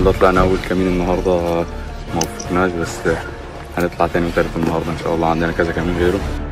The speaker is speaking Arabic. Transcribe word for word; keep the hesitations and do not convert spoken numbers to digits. الحمد لله طلعنا اول كمين النهارده ما وفقناش، بس هنطلع تاني وتالت النهارده ان شاء الله، عندنا كذا كمين غيره.